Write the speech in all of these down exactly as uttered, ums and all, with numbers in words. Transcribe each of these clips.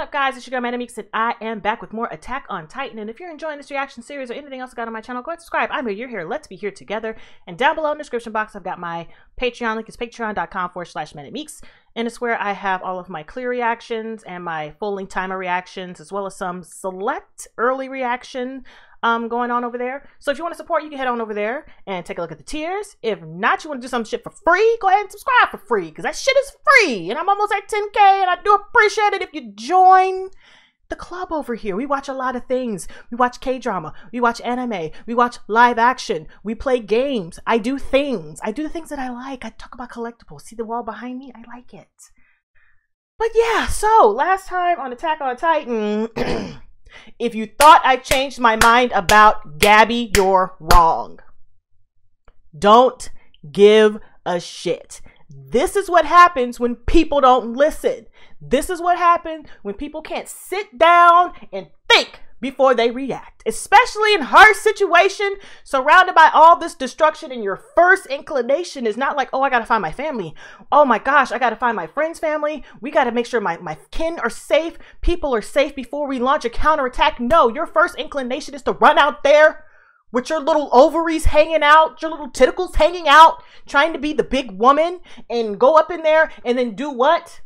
up, guys? It's your girl, Manic Meeks, and I am back with more Attack on Titan. And if you're enjoying this reaction series or anything else I got on my channel, go ahead and subscribe. I'm here, you're here. Let's be here together. And down below in the description box, I've got my Patreon link. It's patreon.com forward slash Manic Meeks. And it's where I have all of my clear reactions and my full-length timer reactions, as well as some select early reaction um, going on over there. So if you want to support, you can head on over there and take a look at the tiers. If not, you want to do some shit for free, go ahead and subscribe for free, because that shit is free. And I'm almost at ten K, and I do appreciate it if you join the club over here. We watch a lot of things. We watch K-drama. We watch anime. We watch live action. We play games. I do things. I do the things that I like. I talk about collectibles. See the wall behind me? I like it. But yeah, so last time on Attack on Titan, if you thought I changed my mind about Gabby, you're wrong. Don't give a shit. This is what happens when people don't listen. This is what happens when people can't sit down and think before they react, especially in her situation, surrounded by all this destruction, and your first inclination is not like, oh, I gotta find my family. Oh my gosh, I gotta find my friend's family. We gotta make sure my, my kin are safe, people are safe before we launch a counterattack. No, your first inclination is to run out there with your little ovaries hanging out, your little tentacles hanging out, trying to be the big woman and go up in there and then do what?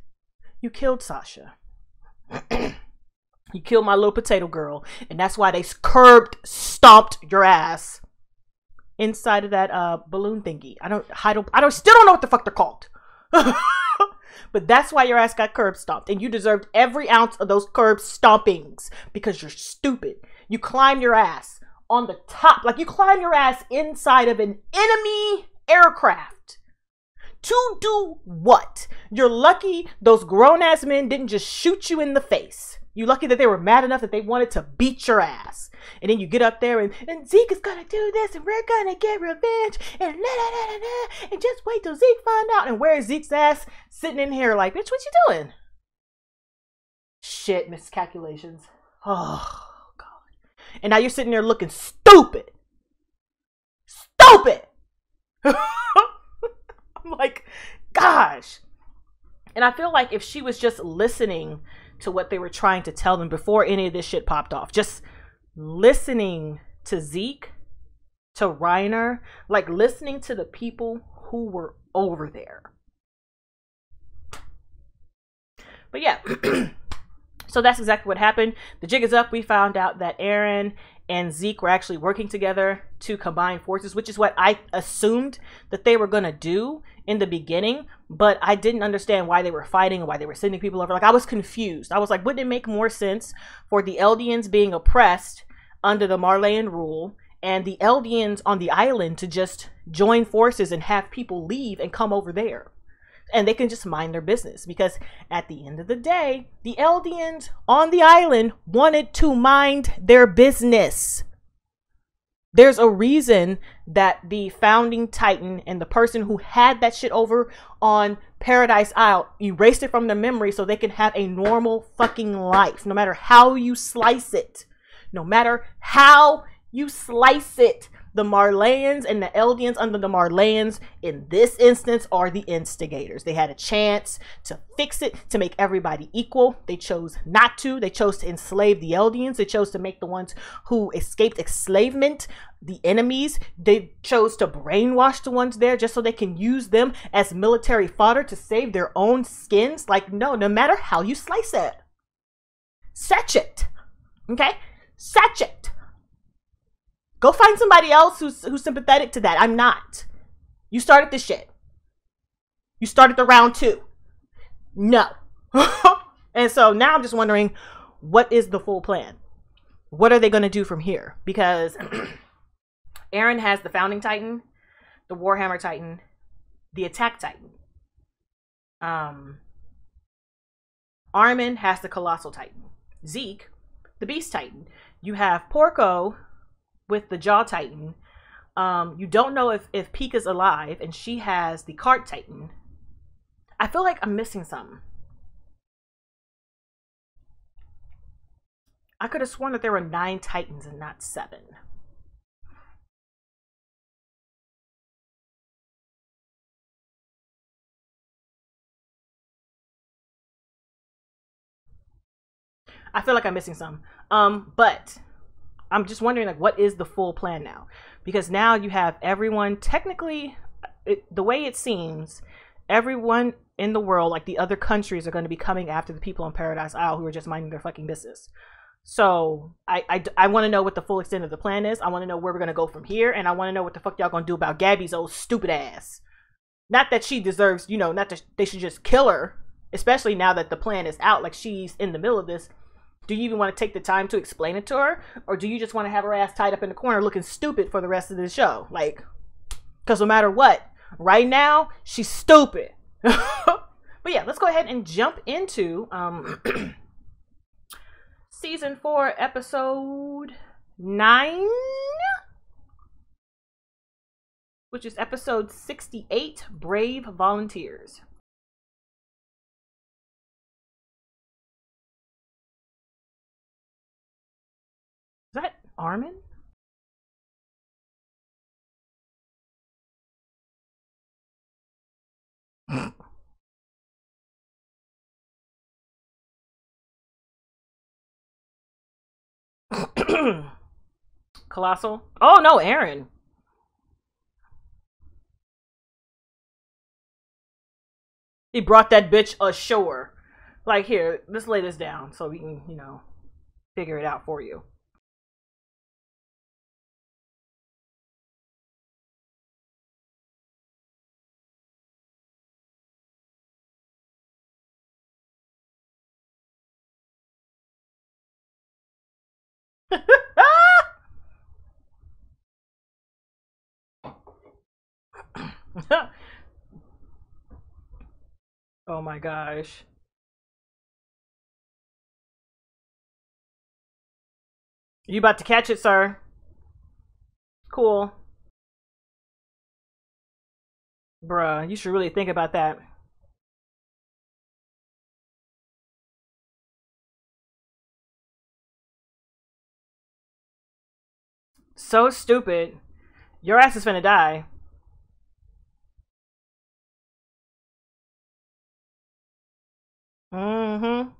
You killed Sasha. You killed my little potato girl. And that's why they curbed, stomped your ass inside of that uh, balloon thingy. I don't, I don't, I don't, still don't know what the fuck they're called. But that's why your ass got curb stomped, and you deserved every ounce of those curb stompings because you're stupid. You climbed your ass on the top, like you climb your ass inside of an enemy aircraft to do what? You're lucky those grown-ass men didn't just shoot you in the face. You're lucky that they were mad enough that they wanted to beat your ass. And then you get up there and, and Zeke is gonna do this, and we're gonna get revenge, and la da da da da, and just wait till Zeke find out. And where's Zeke's ass? Sitting in here like, bitch, what you doing? Shit, miscalculations. Oh. And now you're sitting there looking stupid. Stupid! I'm like, gosh. And I feel like if she was just listening to what they were trying to tell them before any of this shit popped off, just listening to Zeke, to Reiner, like listening to the people who were over there. But yeah. So that's exactly what happened. The jig is up. We found out that Eren and Zeke were actually working together to combine forces, which is what I assumed that they were going to do in the beginning. But I didn't understand why they were fighting and why they were sending people over. Like, I was confused. I was like, wouldn't it make more sense for the Eldians being oppressed under the Marleyan rule and the Eldians on the island to just join forces and have people leave and come over there? And they can just mind their business, because at the end of the day, the Eldians on the island wanted to mind their business. There's a reason that the Founding Titan and the person who had that shit over on Paradise Isle erased it from their memory so they can have a normal fucking life. No matter how you slice it, no matter how you slice it, the Marleyans and the Eldians under the Marleyans in this instance are the instigators. They had a chance to fix it, to make everybody equal. They chose not to. They chose to enslave the Eldians. They chose to make the ones who escaped enslavement the enemies. They chose to brainwash the ones there just so they can use them as military fodder to save their own skins. Like, no, no matter how you slice it. Satch it. Okay? Satch it. Go find somebody else who's, who's sympathetic to that. I'm not. You started this shit. You started the round two. No. And so now I'm just wondering, what is the full plan? What are they going to do from here? Because Eren has the Founding Titan, the Warhammer Titan, the Attack Titan. Um, Armin has the Colossal Titan. Zeke, the Beast Titan. You have Porco with the Jaw Titan. Um, you don't know if, if Peek is alive, and she has the Cart Titan. I feel like I'm missing something. I could have sworn that there were nine Titans and not seven. I feel like I'm missing some. Um, but I'm just wondering, like, what is the full plan now? Because now you have everyone, technically, it, the way it seems, everyone in the world, like the other countries, are going to be coming after the people on Paradise Isle who are just minding their fucking business. So I, I, I want to know what the full extent of the plan is. I want to know where we're going to go from here. And I want to know what the fuck y'all going to do about Gabby's old stupid ass. Not that she deserves, you know, not that they should just kill her. Especially now that the plan is out, like she's in the middle of this. Do you even want to take the time to explain it to her? Or do you just want to have her ass tied up in the corner looking stupid for the rest of the show? Like, because no matter what, right now, she's stupid. But yeah, let's go ahead and jump into um, season four, episode nine, which is episode sixty-eight, Brave Volunteers. Is that Armin? Colossal? Oh no, Eren. He brought that bitch ashore. Like, here, let's lay this down so we can, you know, figure it out for you. Oh my gosh. You about to catch it, sir. Cool. Bruh, you should really think about that. So stupid. Your ass is finna die. Mm-hmm.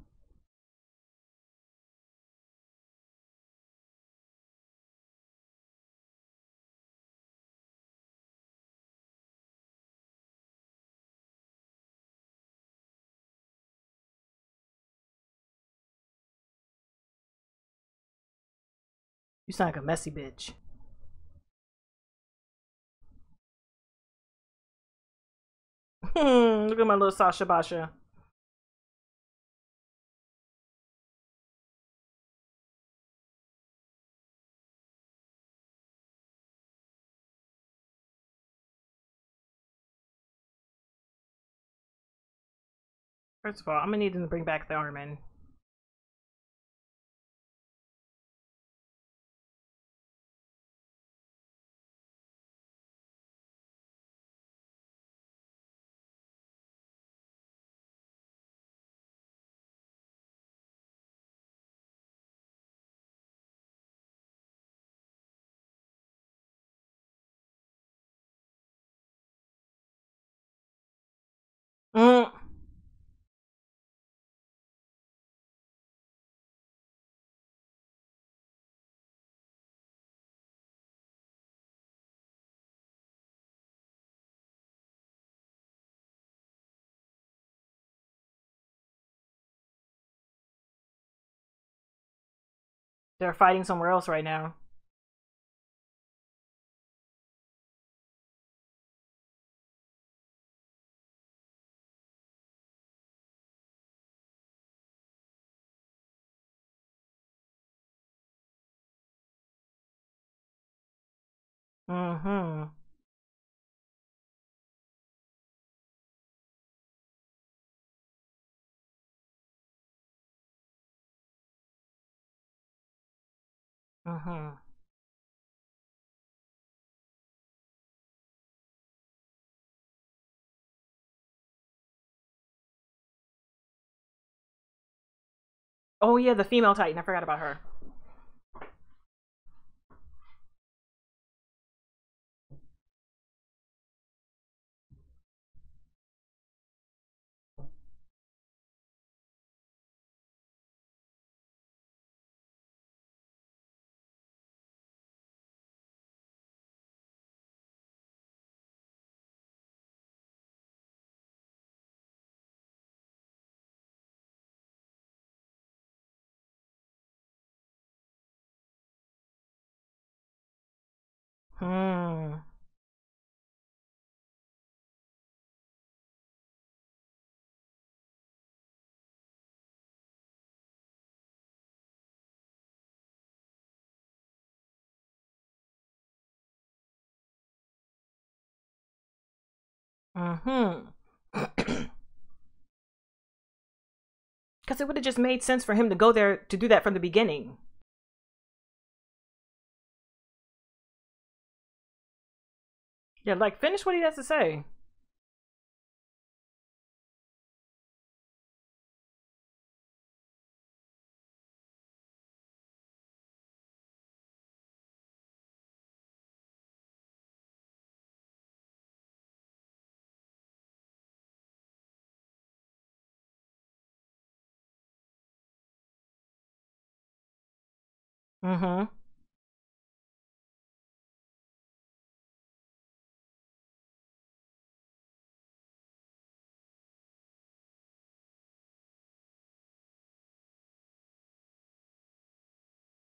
You sound like a messy bitch. Hmm, look at my little Sasha Basha. First of all, I'm gonna need them to bring back the Armin. Mm. They're fighting somewhere else right now. Mm-hmm. Mm-hmm. Oh yeah, the female Titan. I forgot about her. Mm. Mm-hmm. Because it would have just made sense for him to go there to do that from the beginning. Yeah, like, finish what he has to say. Mm-hmm.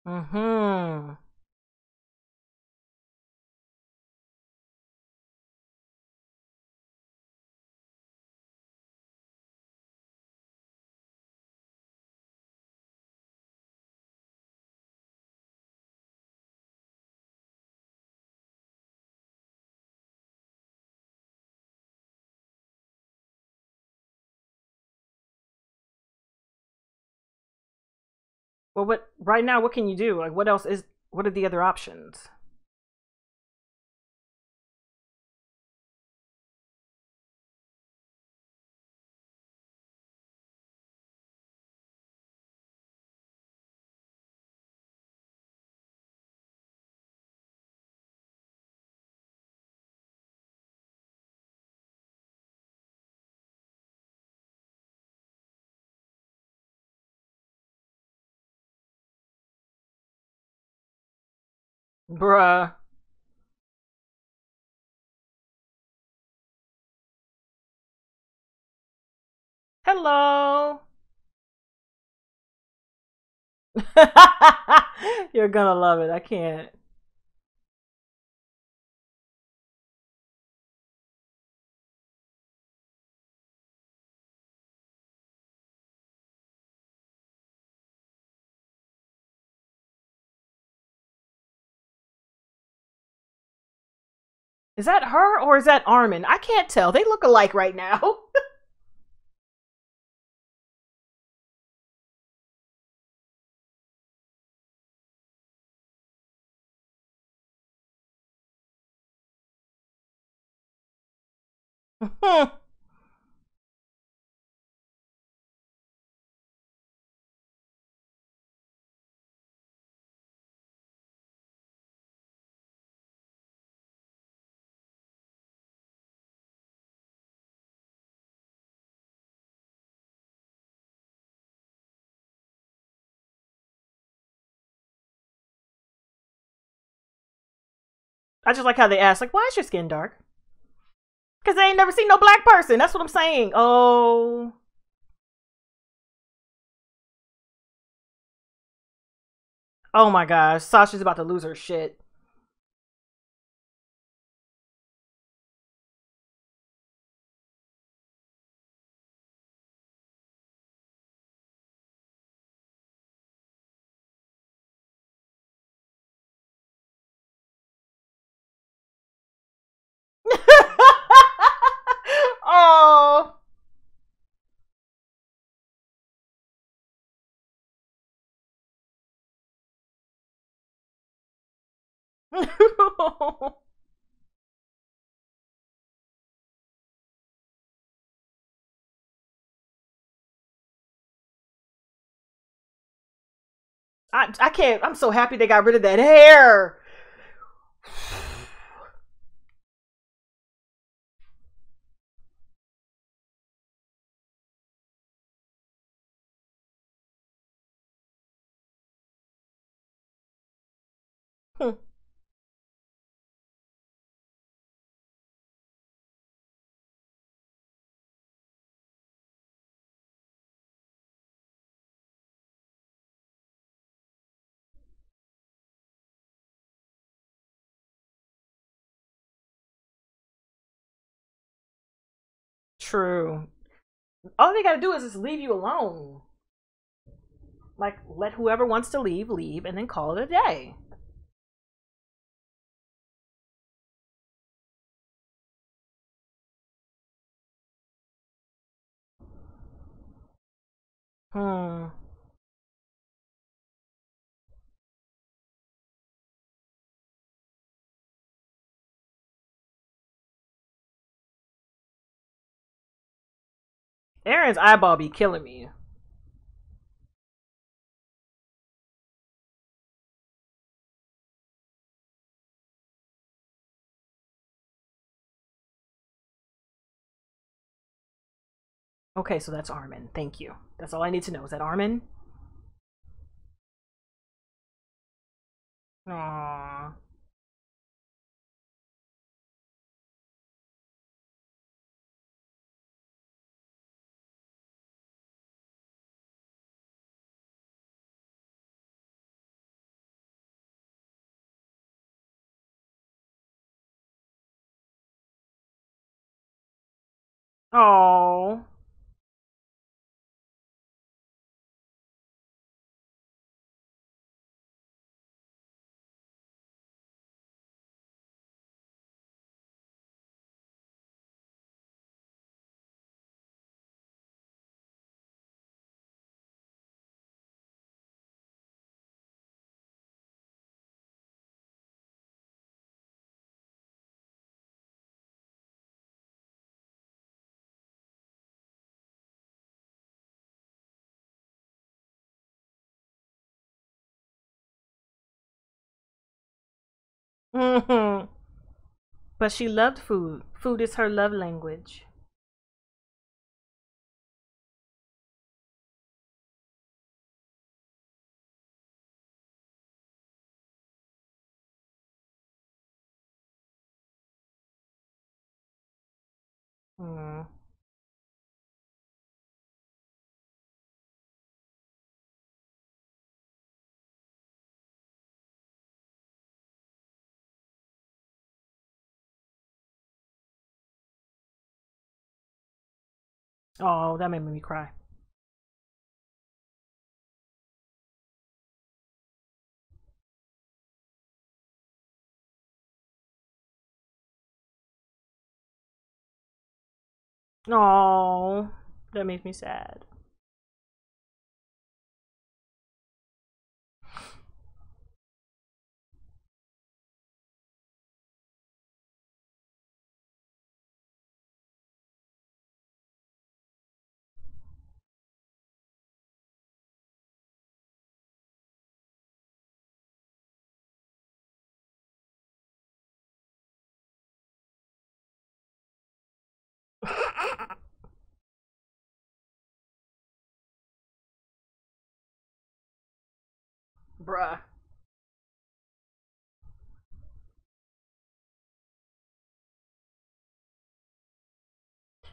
Mm-hmm. Well, what right now? What can you do? Like, what else is? What are the other options? Bruh. Hello. You're gonna love it. I can't. Is that her or is that Armin? I can't tell. They look alike right now. I just like how they ask, like, why is your skin dark? Because they ain't never seen no black person. That's what I'm saying. Oh. Oh my gosh. Sasha's about to lose her shit. Oh. I I can't. I'm so happy they got rid of that hair. Hmm. True. All they gotta do is just leave you alone. Like, let whoever wants to leave, leave, and then call it a day. Hmm. Eren's eyeball be killing me. Okay, so that's Armin. Thank you. That's all I need to know. Is that Armin? Aww. Aww. Mm-hmm. But she loved food. Food is her love language. Mm. Oh, that made me cry. Oh, that makes me sad. Bruh.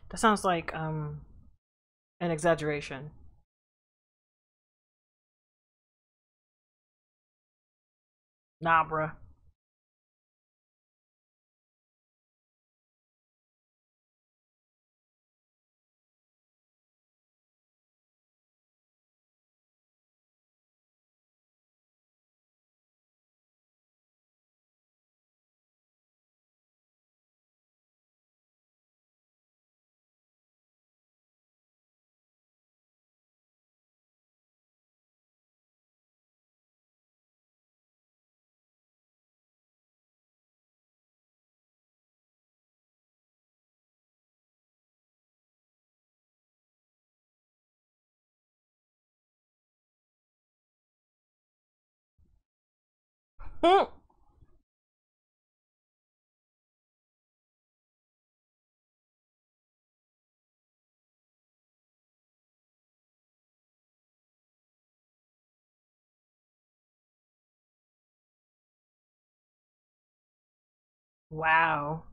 That sounds like um an exaggeration. Nah, bruh. Mm. Wow.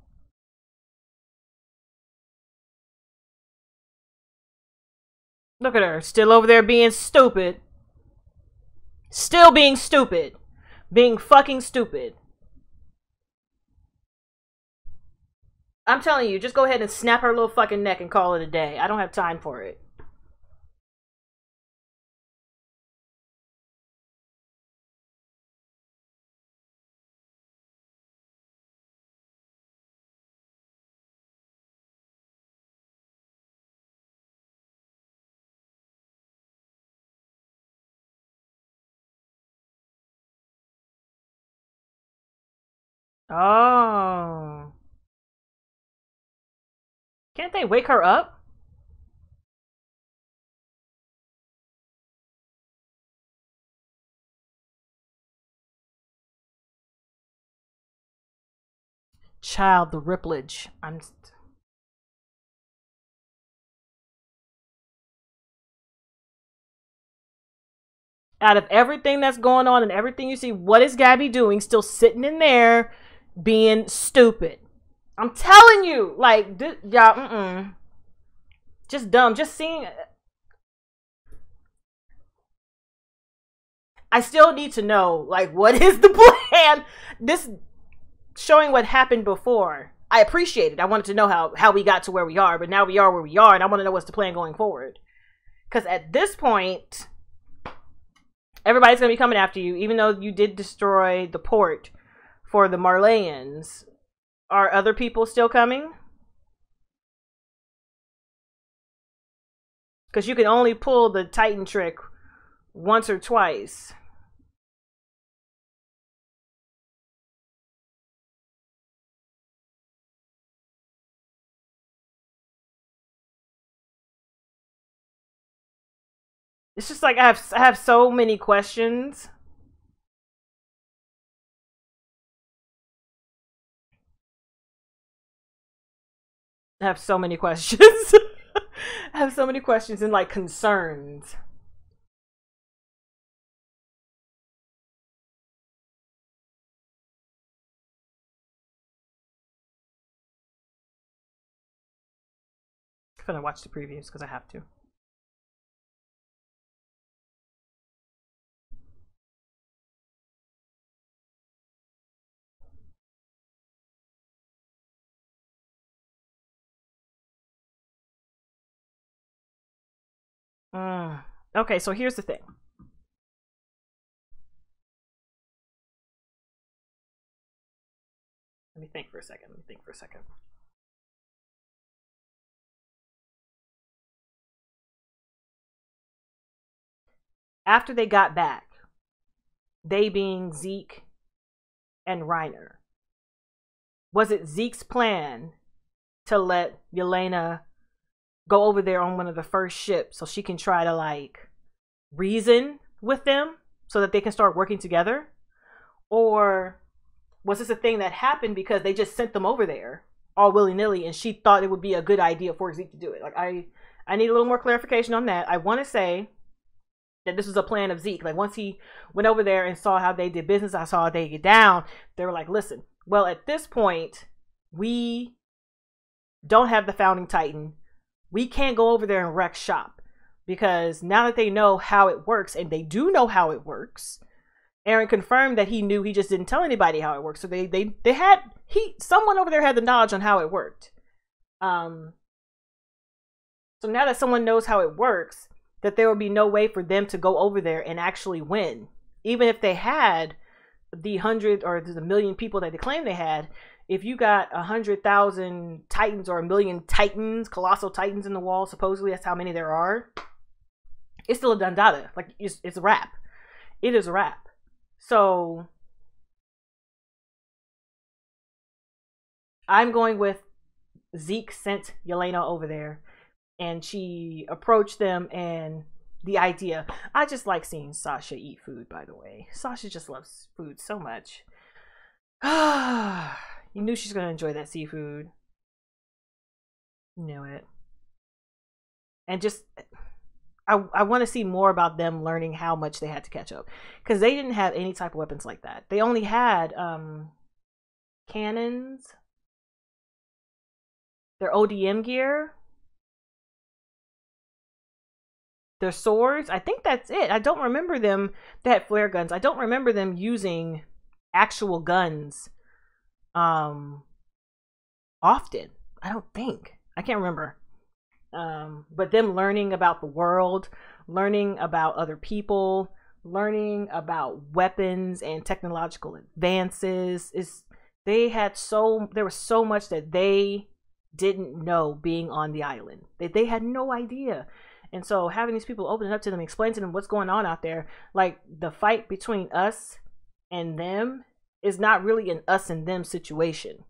Look at her, still over there being stupid. Still being stupid. Being fucking stupid. I'm telling you, just go ahead and snap her little fucking neck and call it a day. I don't have time for it. Oh. Can't they wake her up? Child, the ripplage. I'm... Out of everything that's going on and everything you see, what is Gabby doing? Still sitting in there being stupid. I'm telling you, like, y'all, mm-mm. Just dumb. Just seeing. I still need to know, like, what is the plan? This showing what happened before. I appreciate it. I wanted to know how, how we got to where we are, but now we are where we are, and I want to know what's the plan going forward. Because at this point, everybody's going to be coming after you, even though you did destroy the port for the Marleyans. Are other people still coming? Because you can only pull the Titan trick once or twice. It's just like I have, I have so many questions. I have so many questions. I have so many questions and like concerns. I'm gonna watch the previews because I have to. Mm. Okay, so here's the thing. Let me think for a second. Let me think for a second. After they got back, they being Zeke and Reiner, was it Zeke's plan to let Yelena go over there on one of the first ships so she can try to like reason with them so that they can start working together? Or was this a thing that happened because they just sent them over there all willy-nilly and she thought it would be a good idea for Zeke to do it? Like I I need a little more clarification on that. I want to say that this was a plan of Zeke. Like once he went over there and saw how they did business, I saw how they get down, they were like, listen, well at this point we don't have the Founding Titan. We can't go over there and wreck shop because now that they know how it works, and they do know how it works, Eren confirmed that he knew, he just didn't tell anybody how it works. So they, they, they had, he, someone over there had the knowledge on how it worked. Um, so now that someone knows how it works, that there will be no way for them to go over there and actually win. Even if they had the hundred or the million people that they claim they had, if you got a hundred thousand Titans or a million Titans, Colossal Titans in the wall, supposedly that's how many there are, it's still a dandada. Like, it's, it's a wrap. It is a wrap. So I'm going with Zeke sent Yelena over there and she approached them and the idea. I just like seeing Sasha eat food, by the way. Sasha just loves food so much. Ah. You knew she's gonna enjoy that seafood. You knew it. And just, I, I want to see more about them learning how much they had to catch up, because they didn't have any type of weapons like that. They only had um, cannons, their O D M gear, their swords. I think that's it. I don't remember them. They had flare guns. I don't remember them using actual guns. Um, often I don't think. I can't remember. Um, but them learning about the world, learning about other people, learning about weapons and technological advances is they had so there was so much that they didn't know being on the island that they, they had no idea. And so having these people open it up to them, explain to them what's going on out there, like the fight between us and them is not really an us and them situation,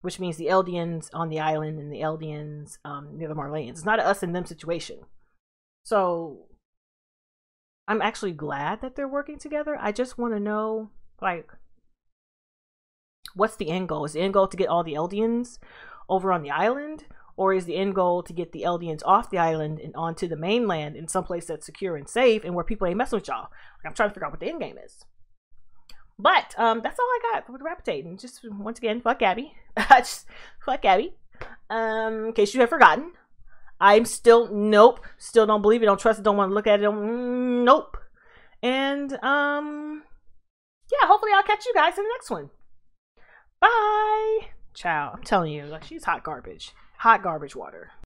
which means the Eldians on the island and the Eldians um, near the Marleyans. It's not an us and them situation. So I'm actually glad that they're working together. I just want to know, like, what's the end goal? Is the end goal to get all the Eldians over on the island? Or is the end goal to get the Eldians off the island and onto the mainland in some place that's secure and safe and where people ain't messing with y'all? Like, I'm trying to figure out what the end game is. But um, that's all I got for the Rap Titan. Just once again, fuck Gabby. Just fuck Gabby. Um, in case you have forgotten, I'm still nope. Still don't believe it. Don't trust it. Don't want to look at it. Don't, nope. And um, yeah. Hopefully, I'll catch you guys in the next one. Bye. Ciao. I'm telling you, like, she's hot garbage. Hot garbage water.